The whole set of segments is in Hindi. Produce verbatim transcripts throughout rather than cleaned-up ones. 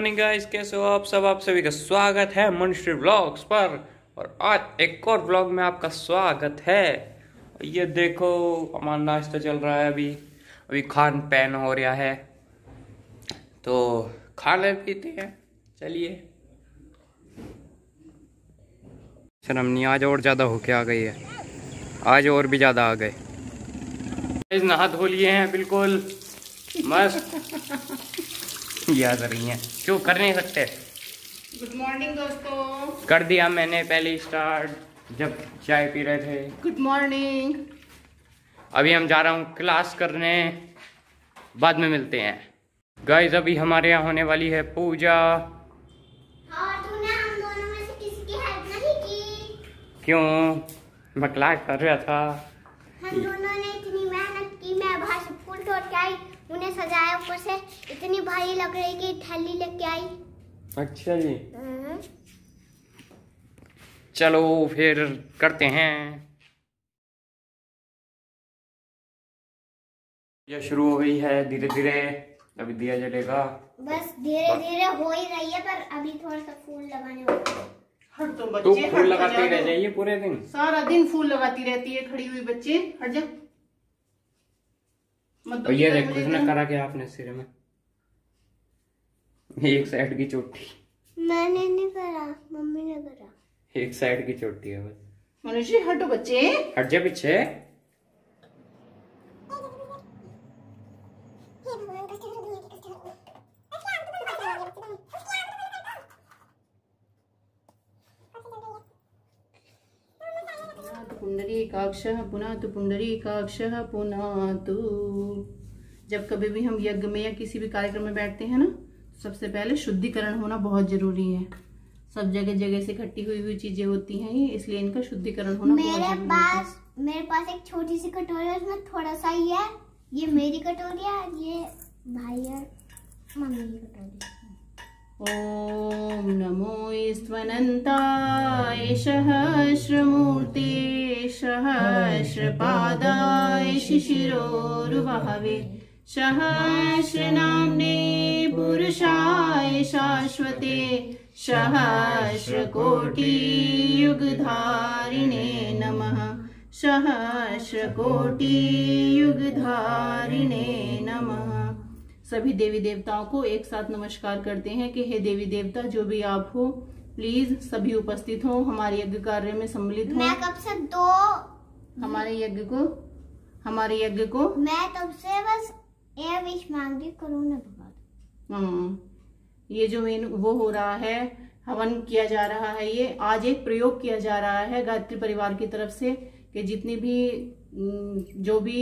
मॉर्निंग गाइस, कैसे हो आप सब। आप सभी का स्वागत है मनुश्री व्लॉग्स पर और आज एक और व्लॉग में आपका स्वागत है। ये देखो हमारा नाश्ता चल रहा है, अभी अभी खान पैन हो रहा है तो खाने पीते हैं। चलिए शर्मनी आज और ज़्यादा होके आ गई है, आज और भी ज़्यादा आ गए। नहा धो लिए हैं, बिल्कुल मस्त याद रही हैं, क्यों कर नहीं सकते। गुड मॉर्निंग दोस्तों, कर दिया मैंने पहले स्टार्ट जब चाय पी रहे थे। गुड मॉर्निंग, अभी हम जा रहा हूँ क्लास करने, बाद में मिलते हैं गाइज। अभी हमारे यहाँ होने वाली है पूजा। और तूने हम दोनों में से किसी की हेल्प नहीं की। क्यों, मैं क्लास कर रहा था। हम दोनों ने इतनी मेहनत की, मैं बाहर से फूल तोड़ के आई, उन्हें सजाया, ऊपर से इतनी भारी लग रही कि थैली लेके आई। अच्छा जी, चलो फिर करते हैं। यह शुरू हो गई है धीरे धीरे, अभी दिया जलेगा। बस धीरे धीरे हो ही रही है, पर अभी थोड़ा सा फूल लगाने वाला। हट तो बच्चे, तो फूल लगाती रह जाइए पूरे दिन, सारा दिन फूल लगाती रहती है खड़ी हुई। बच्चे हट जा, मतलब ये देख किसने करा क्या आपने सिर में, एक साइड की चोटी। मैंने नहीं करा, मम्मी ने करा, एक साइड की चोटी है बस। मनुष्य हटो बच्चे, हट जा पीछे। पुनरीकाक्षः पुनातु पुनरीकाक्षः पुनातु। जब कभी भी हम यज्ञ में या किसी भी कार्यक्रम में बैठते हैं ना, सबसे पहले शुद्धिकरण होना बहुत जरूरी है। सब जगह जगह से इकट्ठी हुई हुई चीजें होती हैं ये, इसलिए इनका शुद्धिकरण होना मेरे बहुत जरूरी पास, है। मेरे पास एक छोटी सी कटोरी है, उसमें थोड़ा सा ही है। ये मेरी कटोरी है, ये भाई और मम्मी की कटोरी। ओम नमो ईश्वरनंताय सहस्रमूर्ते सहस्रपादाय शिशिरोरुवहवे सहस्रनाम्ने पुरुषाय शाश्वते सहस्रकोटियुगधारिणे नमः सहस्रकोटियुगधारिणे नमः। सभी देवी देवताओं को एक साथ नमस्कार करते हैं कि हे देवी देवता जो भी आप हो, प्लीज सभी उपस्थित हो, हमारे यज्ञ कार्य में सम्मिलित हो। मैं कब से दो हमारे यज्ञ को हमारे यज्ञ को मैं तब से बस ये विश मांग रही करूँ ना भगवान। ये जो मेन वो हो रहा है, हवन किया जा रहा है, ये आज एक प्रयोग किया जा रहा है गायत्री परिवार की तरफ से कि जितनी भी जो भी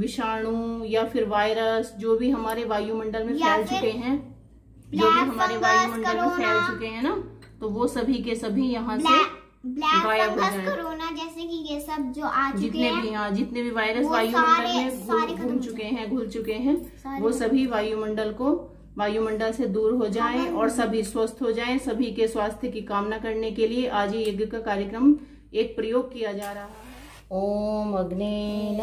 विषाणु या फिर वायरस जो भी हमारे वायुमंडल में फैल चुके हैं, जो भी हमारे वायुमंडल में फैल चुके हैं ना, तो वो सभी के सभी यहाँ से गायब हो जाए। कोरोना जैसे कि ये सब जो आ चुके जितने भी यहाँ जितने भी वायरस वायुमंडल में घूम चुके हैं घुल चुके हैं वो सभी वायुमंडल को वायुमंडल से दूर हो जाए और सभी स्वस्थ हो जाए। सभी के स्वास्थ्य की कामना करने के लिए आज ये यज्ञ का कार्यक्रम एक प्रयोग किया जा रहा है। ओम अग्नेन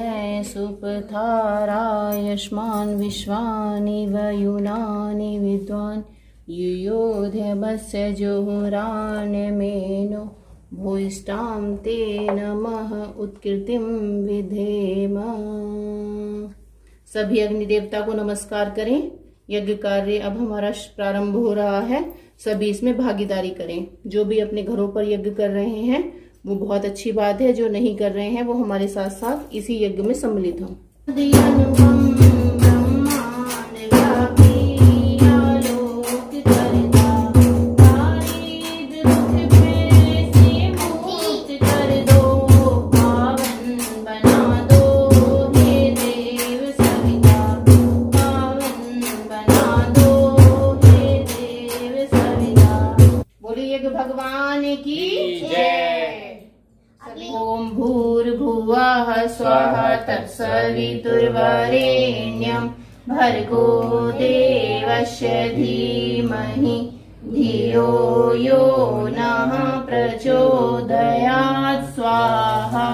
सुपथारायष्मान विश्वानि वयुनानि विद्वान् युयोधवस्य जोहरान् मेनो भूष्टां ते नमः उत्कीर्तिं विधेम। सभी अग्निदेवता को नमस्कार करें। यज्ञ कार्य अब हमारा प्रारंभ हो रहा है, सभी इसमें भागीदारी करें। जो भी अपने घरों पर यज्ञ कर रहे हैं वो बहुत अच्छी बात है, जो नहीं कर रहे हैं वो हमारे साथ साथ इसी यज्ञ में सम्मिलित हों। ओम भूर्भुवः स्वाहा तत्सवितुर्वरेण्यं भर्गो देवस्य धीमहि धियो यो नः प्रचोदयात् स्वाहा।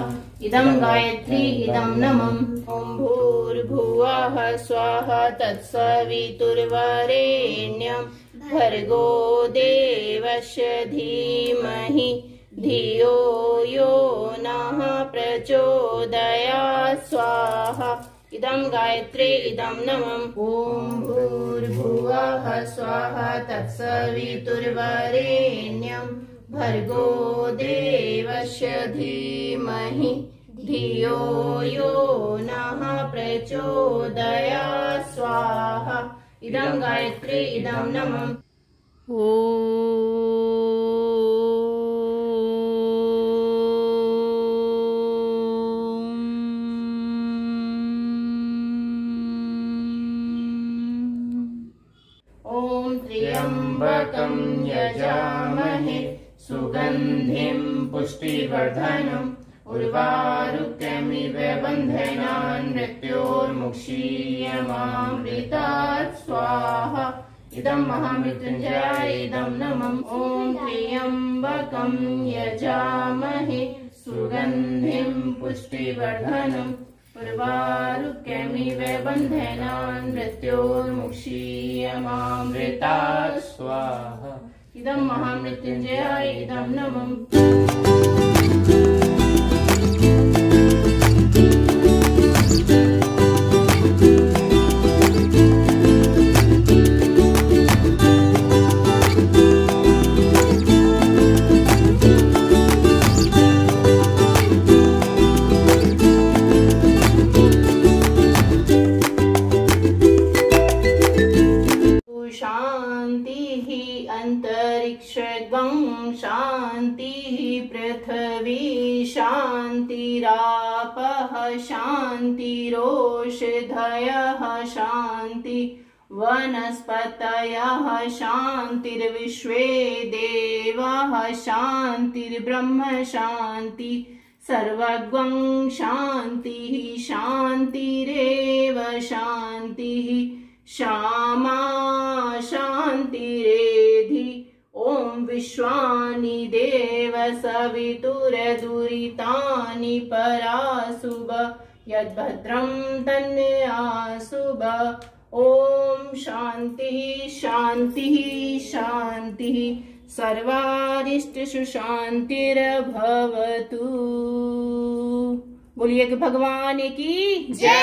इदं गायत्री इदं नमः। ओम भूर्भुवः स्वाहा तत्सवितुर्वरेण्यं भर्गो देवस्य धीमहि धियो यो नः प्रचोदयात् स्वाहा। इदं गायत्री इदं नमः। ॐ भूर्भुवः स्वाहा तत्सवितुर्वरेण्यं भर्गो देवस्य धीमहि धियो यो नः प्रचोदयात् स्वाहा। इदं गायत्री इदं नमः। ॐ त्र्यंबकं यजामहे सुगंधिं पुष्टिवर्धनम् उर्वारुकमिव बन्धनान् मृत्योर्मुक्षीयमामृतात् स्वाहा। इदं महामृत्युञ्जयाय इदं नमः। ॐ त्र्यंबकं यजामहे सुगंधिं पुष्टिवर्धनम् उर्वारुकमिव बन्धनान् मृत्योर्मुक्षीयमामृतात् स्वाहा। इदं महामृत्युञ्जयाय इदं नमः। अंतरिक्षं शांति पृथ्वी शांतिरापः शांतिरोषधयः शांति वनस्पतयः शांतिर्विश्वे देवाः शांतिर्ब्रह्म शांति सर्वं शांति शांतिरेव शांति क्षमा शांतिरेधि। ॐ विश्वानि देव सवितुरदुरितानि परासुभ यद्भद्रं तन्यासुभ। ॐ शांति शांति शांति सर्वारिष्टसु शांतिर्भवतु। बोलिए कि भगवान की जय,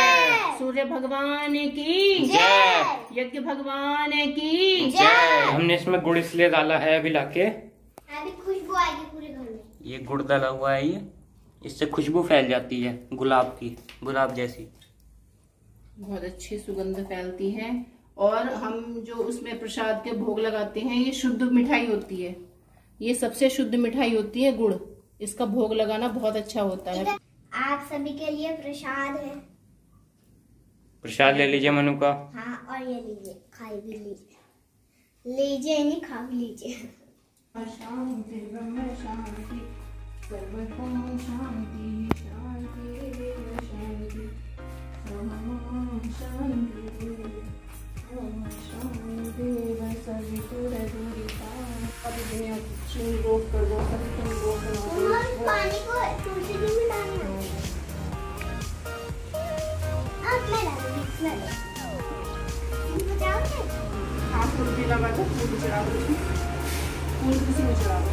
सूर्य भगवान की जय, यज्ञ भगवान की जय। हमने इसमें गुड़ इसलिए डाला है अभी लाके, अभी खुशबू आएगी पूरे घर में। ये गुड़ डाला हुआ है, ये इससे खुशबू फैल जाती है गुलाब की, गुलाब जैसी बहुत अच्छी सुगंध फैलती है। और हम जो उसमें प्रसाद के भोग लगाते हैं, ये शुद्ध मिठाई होती है, ये सबसे शुद्ध मिठाई होती है गुड़। इसका भोग लगाना बहुत अच्छा होता है। आप सभी के लिए प्रसाद है, प्रसाद ले लीजिए मनु का। हाँ, और ये लीजिए, खा भी लीजिए, लीजिए नहीं खा भी लीजिए। शांति ब्रह्म शांति सर्वं शांति शांति शांति सर्वं शांति ओम शांति पानी को तुलसी जी में डालना। आप फूल भी लगा दो, फूल भी चढ़ा दो, फूल किसी में चढ़ा दो।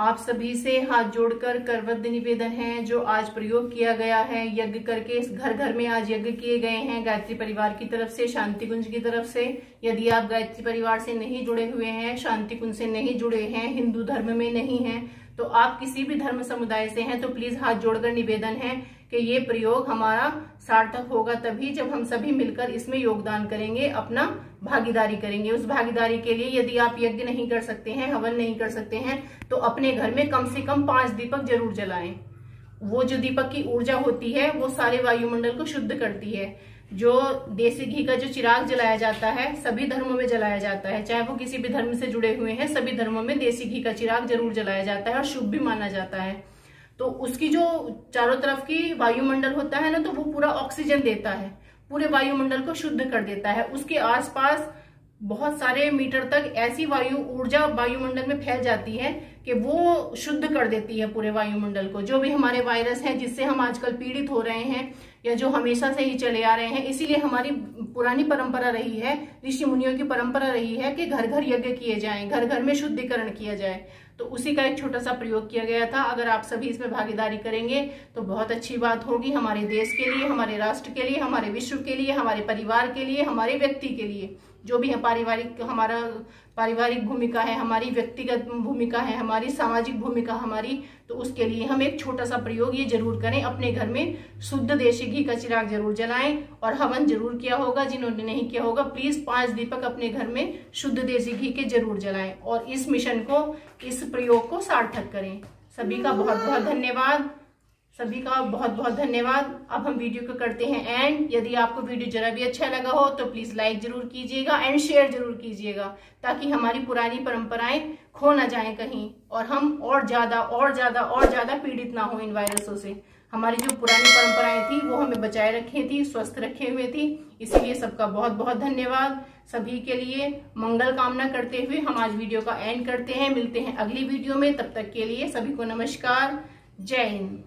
आप सभी से हाथ जोड़कर करवट निवेदन है, जो आज प्रयोग किया गया है यज्ञ करके, इस घर घर में आज यज्ञ किए गए हैं गायत्री परिवार की तरफ से, शांति कुंज की तरफ से। यदि आप गायत्री परिवार से नहीं जुड़े हुए हैं, शांति कुंज से नहीं जुड़े हैं, हिंदू धर्म में नहीं हैं, तो आप किसी भी धर्म समुदाय से हैं, तो प्लीज हाथ जोड़कर निवेदन है कि ये प्रयोग हमारा सार्थक होगा तभी जब हम सभी मिलकर इसमें योगदान करेंगे, अपना भागीदारी करेंगे। उस भागीदारी के लिए यदि आप यज्ञ नहीं कर सकते हैं, हवन नहीं कर सकते हैं, तो अपने घर में कम से कम पांच दीपक जरूर जलाएं। वो जो दीपक की ऊर्जा होती है वो सारे वायुमंडल को शुद्ध करती है। जो देसी घी का जो चिराग जलाया जाता है, सभी धर्मों में जलाया जाता है, चाहे वो किसी भी धर्म से जुड़े हुए हैं, सभी धर्मों में देसी घी का चिराग जरूर जलाया जाता है और शुभ भी माना जाता है। तो उसकी जो चारों तरफ की वायुमंडल होता है ना, तो वो पूरा ऑक्सीजन देता है, पूरे वायुमंडल को शुद्ध कर देता है। उसके आसपास बहुत सारे मीटर तक ऐसी वायु ऊर्जा वायुमंडल में फैल जाती है कि वो शुद्ध कर देती है पूरे वायुमंडल को। जो भी हमारे वायरस हैं जिससे हम आजकल पीड़ित हो रहे हैं या जो हमेशा से ही चले आ रहे हैं, इसीलिए हमारी पुरानी परंपरा रही है, ऋषि मुनियों की परंपरा रही है कि घर घर यज्ञ किए जाएं, घर घर में शुद्धिकरण किया जाए। तो उसी का एक छोटा सा प्रयोग किया गया था। अगर आप सभी इसमें भागीदारी करेंगे तो बहुत अच्छी बात होगी हमारे देश के लिए, हमारे राष्ट्र के लिए, हमारे विश्व के लिए, हमारे परिवार के लिए, हमारे व्यक्ति के लिए। जो भी पारिवारिक हमारा पारिवारिक भूमिका है, हमारी व्यक्तिगत भूमिका है, हमारी सामाजिक भूमिका हमारी, तो उसके लिए हम एक छोटा सा प्रयोग ये जरूर करें। अपने घर में शुद्ध देशी घी का चिराग जरूर जलाएं और हवन जरूर किया होगा। जिन्होंने नहीं किया होगा प्लीज पांच दीपक अपने घर में शुद्ध देशी घी के जरूर जलाएं और इस मिशन को, इस प्रयोग को सार्थक करें। सभी का बहुत बहुत धन्यवाद, सभी का बहुत बहुत धन्यवाद। अब हम वीडियो को करते हैं एंड। यदि आपको वीडियो जरा भी अच्छा लगा हो तो प्लीज लाइक जरूर कीजिएगा एंड शेयर जरूर कीजिएगा, ताकि हमारी पुरानी परंपराएं खो ना जाएं कहीं और हम और ज्यादा और ज्यादा और ज्यादा पीड़ित ना हो इन वायरसों से। हमारी जो पुरानी परंपराएं थी वो हमें बचाए रखी थी, स्वस्थ रखे हुए थी। इसीलिए सबका बहुत बहुत धन्यवाद। सभी के लिए मंगल कामना करते हुए हम आज वीडियो का एंड करते हैं। मिलते हैं अगली वीडियो में, तब तक के लिए सभी को नमस्कार, जय हिंद।